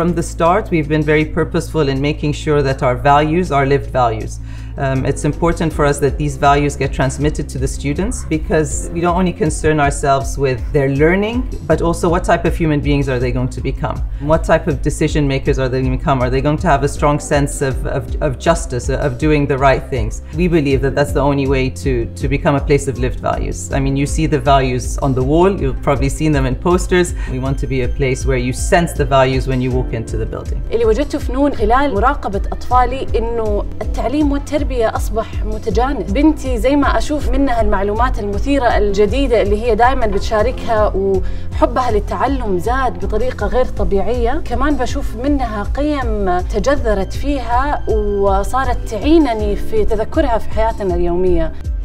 From the start, we've been very purposeful in making sure that our values are lived values. It's important for us that these values get transmitted to the students, because we don't only concern ourselves with their learning, but also what type of human beings are they going to become? What type of decision makers are they going to become? Are they going to have a strong sense of justice, of doing the right things? We believe that that's the only way to become a place of lived values. I mean, you see the values on the wall, you've probably seen them in posters. We want to be a place where you sense the values when you walk into the building. اللي وجدته في نون خلال مراقبة أطفالي إنه التعليم والتربية أصبح متجانس. بنتي زي ما أشوف منها المعلومات المثيرة الجديدة اللي هي دائما بتشاركها، وحبها للتعلم زاد بطريقة غير طبيعية. كمان بشوف منها قيم تجذرت فيها وصارت تعينني في تذكرها في حياتنا اليومية.